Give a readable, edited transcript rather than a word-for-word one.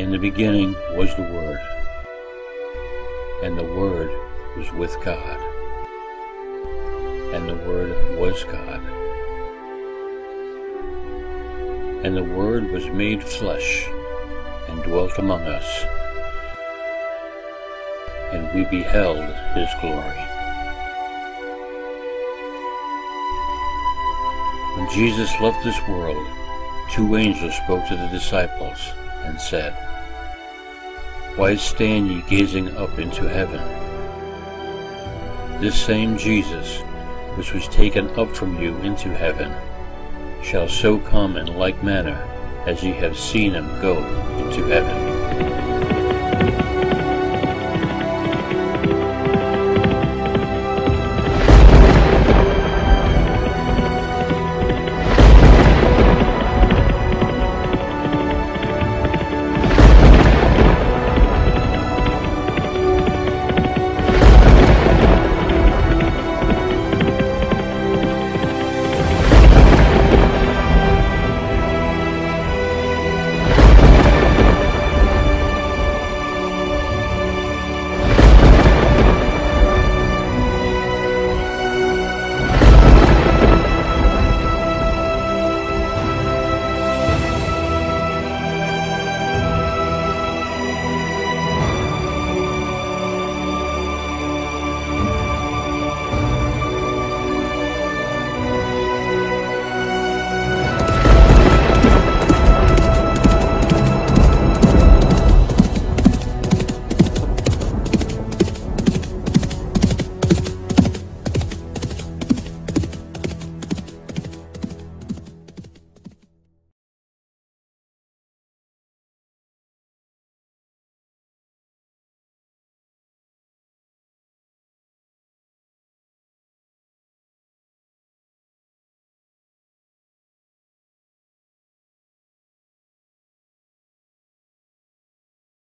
In the beginning was the Word, and the Word was with God, and the Word was God. And the Word was made flesh and dwelt among us, and we beheld His glory. When Jesus left this world, two angels spoke to the disciples and said, "Why stand ye gazing up into heaven? This same Jesus, which was taken up from you into heaven, shall so come in like manner as ye have seen him go into heaven."